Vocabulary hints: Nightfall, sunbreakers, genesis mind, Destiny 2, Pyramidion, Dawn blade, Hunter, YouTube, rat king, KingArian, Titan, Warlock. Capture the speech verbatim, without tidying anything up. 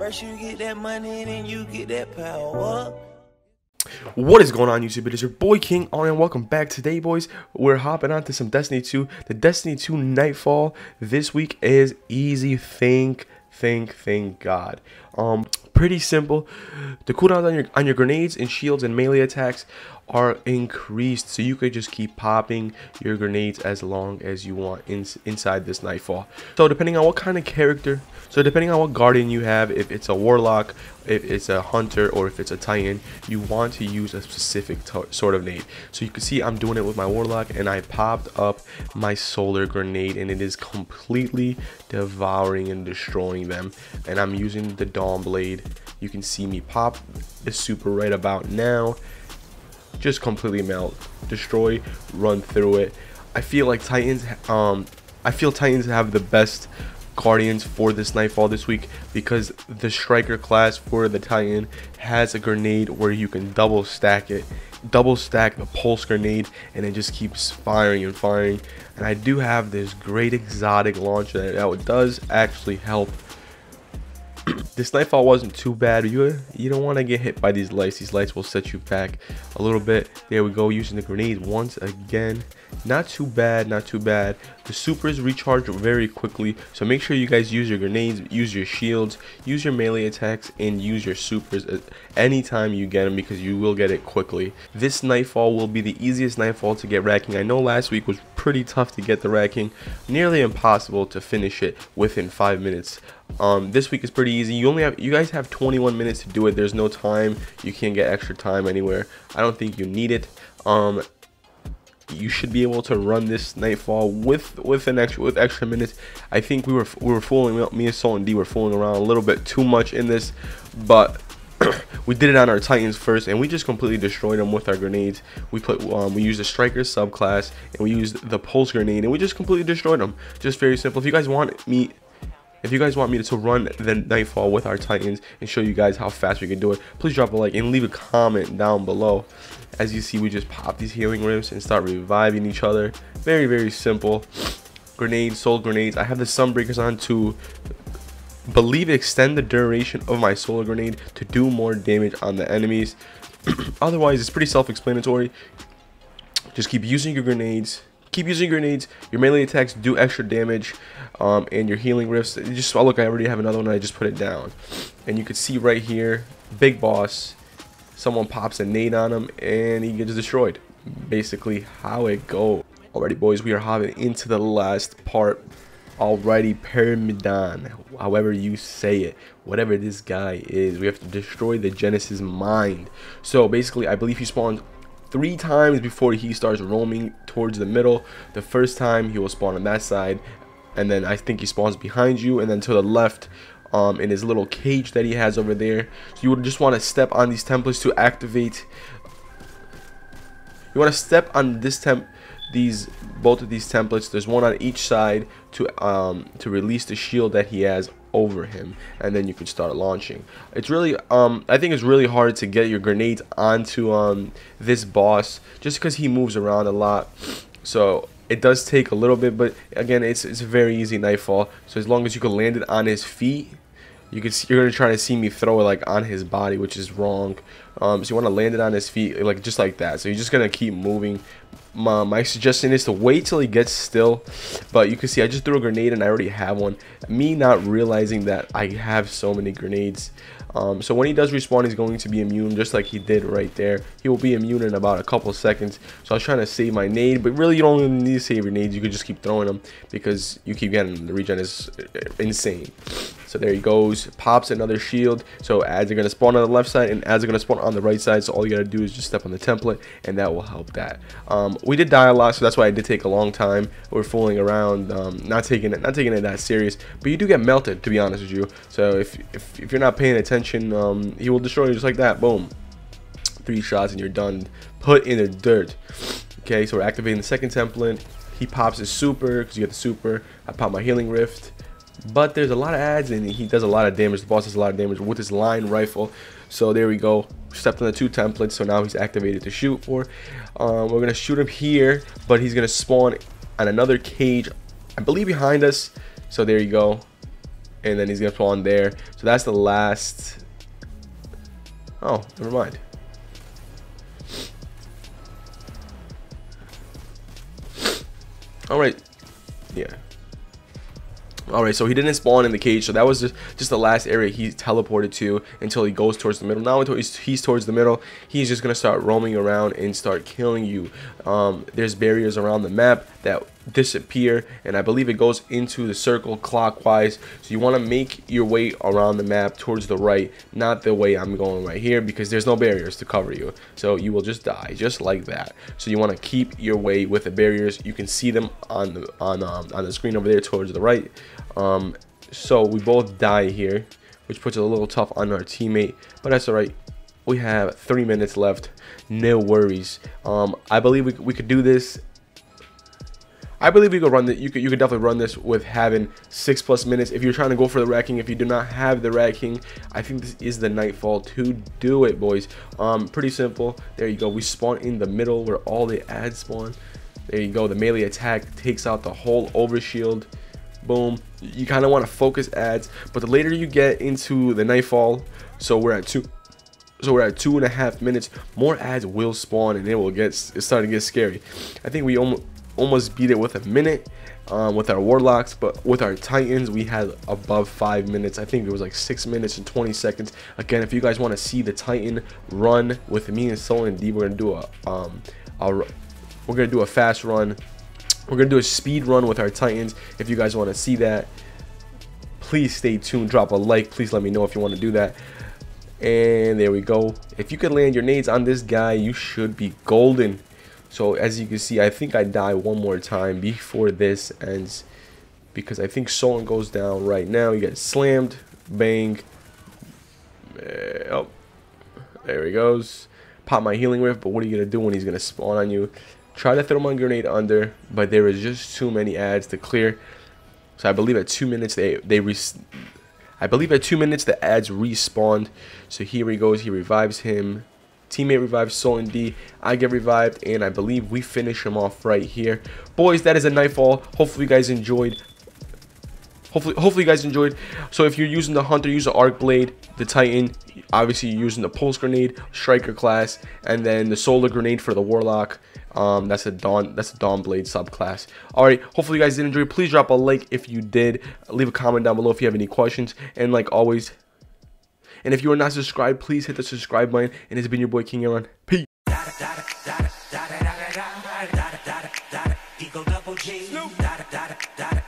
First you get that money, then you get that power. What is going on, YouTube? It is your boy KingArian. Welcome back. Today, boys, we're hopping on to some Destiny two. The Destiny two Nightfall this week is easy. Think, think, thank God. Um, pretty simple. The cooldowns on your on your grenades and shields and melee attacks are increased, so you could just keep popping your grenades as long as you want in, inside this Nightfall. So depending on what kind of character, so depending on what guardian you have, if it's a Warlock, if it's a Hunter, or if it's a Titan, you want to use a specific sort of nade. So you can see I'm doing it with my Warlock, and I popped up my solar grenade, and it is completely devouring and destroying them. And I'm using the Dawn blade. You can see me pop the super right about now. Just completely melt, destroy, run through it. I feel like Titans, um, I feel Titans have the best guardians for this Nightfall this week, because the striker class for the Titan has a grenade where you can double stack it, double stack the pulse grenade, and it just keeps firing and firing. And I do have this great exotic launcher that, that does actually help. This Nightfall wasn't too bad. You you don't want to get hit by these lights. These lights will set you back a little bit. There we go, using the grenade once again. Not too bad, not too bad. The supers recharge very quickly, so make sure you guys use your grenades, use your shields, use your melee attacks, and use your supers anytime you get them, because you will get it quickly. This Nightfall will be the easiest Nightfall to get rat king. I know last week was pretty tough to get the rat king, nearly impossible to finish it within five minutes. Um, this week is pretty easy. You only have, you guys have twenty-one minutes to do it. There's no time. You can't get extra time anywhere. I don't think you need it. Um, you should be able to run this Nightfall with with an extra with extra minutes. I think we were we were fooling me and Sol and D were fooling around a little bit too much in this, but we did it on our Titans first, and we just completely destroyed them with our grenades. We put um, we used a striker subclass, and we used the pulse grenade, and we just completely destroyed them. Just very simple. If you guys want me. If you guys want me to, to run the Nightfall with our Titans and show you guys how fast we can do it, please drop a like and leave a comment down below. As you see, we just pop these healing rims and start reviving each other. Very, very simple. Grenades, soul grenades. I have the sunbreakers on to believe extend the duration of my solar grenade to do more damage on the enemies. Otherwise, it's pretty self-explanatory. Just keep using your grenades. Keep using grenades. Your melee attacks do extra damage, um, and your healing rifts. Just oh look, I already have another one. I just put it down, and you can see right here, big boss. Someone pops a nade on him, and he gets destroyed. Basically, how it goes. Alrighty, boys, we are hopping into the last part. Alrighty, Pyramidion, however you say it, whatever this guy is, we have to destroy the Genesis mind. So basically, I believe he spawns three times before he starts roaming towards the middle. The first time he will spawn on that side, and then I think he spawns behind you, and then to the left, um, in his little cage that he has over there. So you would just want to step on these templates to activate. You want to step on this temp, these both of these templates. There's one on each side to um to release the shield that he has over him, and then you can start launching. It's really um I think it's really hard to get your grenades onto um this boss, just because he moves around a lot, so it does take a little bit. But again, it's it's a very easy Nightfall, so as long as you can land it on his feet. You can see, you're gonna try to see me throw it like on his body, which is wrong. Um, so you want to land it on his feet, like just like that. So you're just gonna keep moving. My, my suggestion is to wait till he gets still. But you can see I just threw a grenade and I already have one. Me not realizing that I have so many grenades. Um, so when he does respawn, he's going to be immune, just like he did right there. He will be immune in about a couple seconds. So I was trying to save my nade, but really you don't even need to save your nades. You can just keep throwing them because you keep getting them. The regen is insane. So there he goes, pops another shield. So ads are going to spawn on the left side and ads are going to spawn on the right side. So all you got to do is just step on the template, and that will help that. Um, we did die a lot, so that's why it did take a long time. We're fooling around, um, not taking it, not taking it that serious. But you do get melted, to be honest with you. So if if, if you're not paying attention, um, he will destroy you just like that. Boom, three shots and you're done. Put in the dirt. Okay, so we're activating the second template. He pops his super because you get the super. I pop my healing rift. But there's a lot of ads, and he does a lot of damage. The boss does a lot of damage with his line rifle. So there we go. Stepped on the two templates, so now he's activated to shoot for. Um, we're going to shoot him here, but he's going to spawn on another cage, I believe, behind us. So there you go. and then he's gonna spawn there. So that's the last. Oh, never mind. All right, yeah. All right, so he didn't spawn in the cage, so that was just, just the last area he teleported to until he goes towards the middle. Now until he's, he's towards the middle, he's just gonna start roaming around and start killing you. Um, there's barriers around the map that disappear, and I believe it goes into the circle clockwise, so you want to make your way around the map towards the right, not the way I'm going right here, because there's no barriers to cover you, so you will just die just like that. So you want to keep your way with the barriers. You can see them on the on um, on the screen over there towards the right. Um so we both die here, which puts it a little tough on our teammate, but that's all right. We have three minutes left, no worries. um I believe we, we could do this. I believe you could run that. You could you could definitely run this with having six plus minutes. If you're trying to go for the rat king, if you do not have the rat king, I think this is the Nightfall to do it, boys. Um, pretty simple. There you go. We spawn in the middle where all the ads spawn. There you go. The melee attack takes out the whole overshield. Boom. You kind of want to focus ads, but the later you get into the Nightfall, so we're at two. So we're at two and a half minutes. More ads will spawn, and it will get. It's starting to get scary. I think we almost. almost beat it with a minute um, with our Warlocks, but with our Titans we had above five minutes. I think it was like six minutes and twenty seconds. Again, if you guys want to see the Titan run with me and Sol and D, we're gonna do a um a, we're gonna do a fast run, we're gonna do a speed run with our Titans. If you guys want to see that, please stay tuned, drop a like, please let me know if you want to do that. And there we go. If you could land your nades on this guy, you should be golden. So as you can see, I think I die one more time before this ends, because I think Solon goes down right now. He gets slammed. Bang. Oh, there he goes. Pop my healing rift, but what are you going to do when he's going to spawn on you? Try to throw my grenade under, but there is just too many ads to clear. So I believe at two minutes, they, they re I believe at two minutes, the ads respawned. So here he goes. He revives him. Teammate revives Sol and D. I get revived, and I believe we finish him off right here, boys. That is a Nightfall. Hopefully you guys enjoyed. Hopefully, hopefully you guys enjoyed. So if you're using the Hunter, use the Arc Blade. The Titan, obviously you're using the Pulse Grenade, Striker class, and then the Solar Grenade for the Warlock. Um, that's a Dawn. That's a Dawn blade subclass. All right. Hopefully you guys did enjoy. Please drop a like if you did. Leave a comment down below if you have any questions. And like always. And if you are not subscribed, please hit the subscribe button. And it's been your boy KingArian. Peace. Nope.